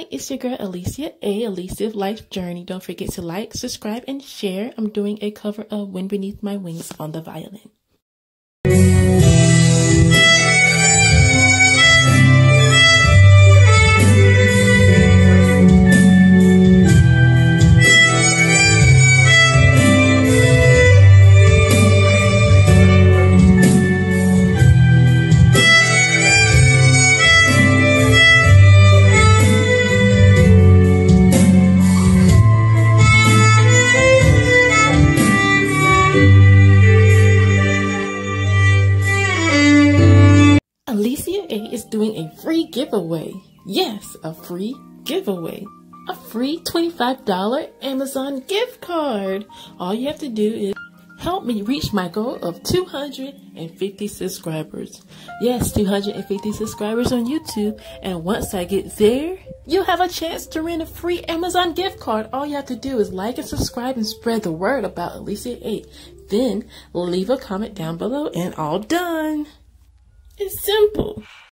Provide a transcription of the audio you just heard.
Hi, it's your girl Alicia, a Alicia's Life Journey. Don't forget to like, subscribe, and share. I'm doing a cover of Wind Beneath My Wings on the violin. Alicia A is doing a free giveaway. Yes, a free giveaway. A free $25 Amazon gift card. All you have to do is help me reach my goal of 250 subscribers. Yes, 250 subscribers on YouTube. And once I get there, you'll have a chance to win a free Amazon gift card. All you have to do is like and subscribe and spread the word about Alicia A. Then leave a comment down below and all done. It's simple.